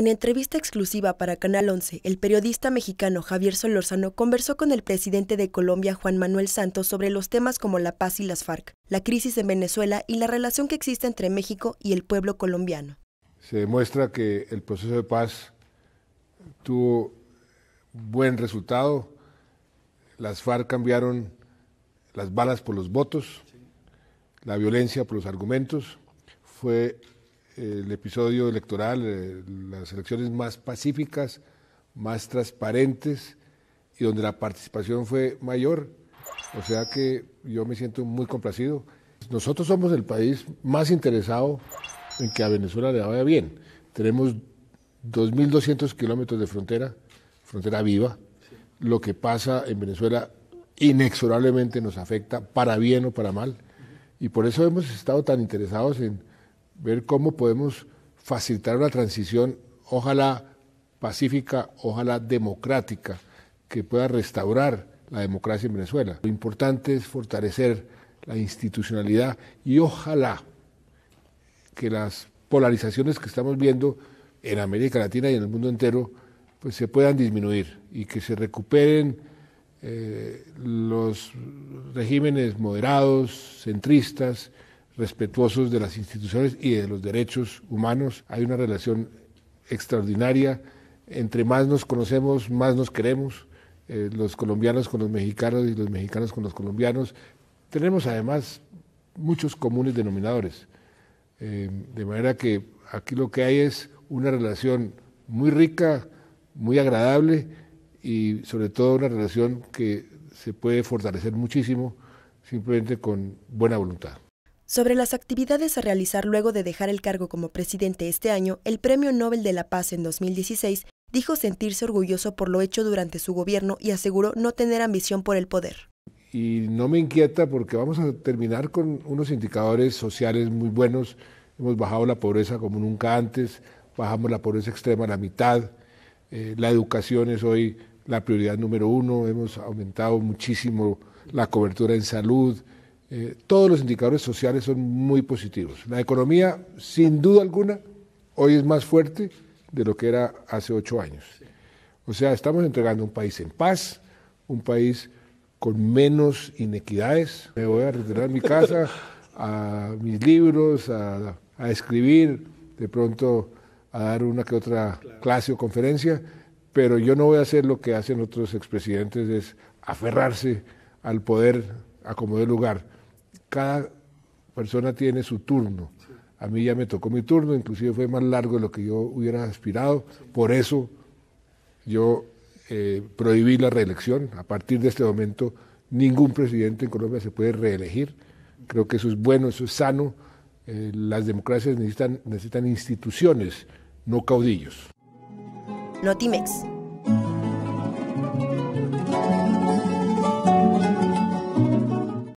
En entrevista exclusiva para Canal 11, el periodista mexicano Javier Solórzano conversó con el presidente de Colombia, Juan Manuel Santos, sobre los temas como la paz y las FARC, la crisis en Venezuela y la relación que existe entre México y el pueblo colombiano. Se demuestra que el proceso de paz tuvo buen resultado. Las FARC cambiaron las balas por los votos, la violencia por los argumentos. Fue el episodio electoral, las elecciones más pacíficas, más transparentes y donde la participación fue mayor. O sea que yo me siento muy complacido. Nosotros somos el país más interesado en que a Venezuela le vaya bien. Tenemos 2.200 kilómetros de frontera viva. Lo que pasa en Venezuela inexorablemente nos afecta para bien o para mal. Y por eso hemos estado tan interesados en ver cómo podemos facilitar una transición, ojalá pacífica, ojalá democrática, que pueda restaurar la democracia en Venezuela. Lo importante es fortalecer la institucionalidad y ojalá que las polarizaciones que estamos viendo en América Latina y en el mundo entero pues se puedan disminuir y que se recuperen los regímenes moderados, centristas, respetuosos de las instituciones y de los derechos humanos. Hay una relación extraordinaria, entre más nos conocemos, más nos queremos, los colombianos con los mexicanos y los mexicanos con los colombianos. Tenemos además muchos comunes denominadores, de manera que aquí lo que hay es una relación muy rica, muy agradable y sobre todo una relación que se puede fortalecer muchísimo simplemente con buena voluntad. Sobre las actividades a realizar luego de dejar el cargo como presidente este año, el Premio Nobel de la Paz en 2016 dijo sentirse orgulloso por lo hecho durante su gobierno y aseguró no tener ambición por el poder. Y no me inquieta porque vamos a terminar con unos indicadores sociales muy buenos. Hemos bajado la pobreza como nunca antes, bajamos la pobreza extrema a la mitad, la educación es hoy la prioridad número 1, hemos aumentado muchísimo la cobertura en salud. Todos los indicadores sociales son muy positivos. La economía, sin duda alguna, hoy es más fuerte de lo que era hace 8 años. O sea, estamos entregando un país en paz, un país con menos inequidades. Me voy a retirar a mi casa, a mis libros, a escribir, de pronto a dar una que otra clase o conferencia, pero yo no voy a hacer lo que hacen otros expresidentes, es aferrarse al poder a como dé lugar. Cada persona tiene su turno. A mí ya me tocó mi turno, inclusive fue más largo de lo que yo hubiera aspirado. Por eso yo prohibí la reelección. A partir de este momento, ningún presidente en Colombia se puede reelegir. Creo que eso es bueno, eso es sano. Las democracias necesitan instituciones, no caudillos. Notimex.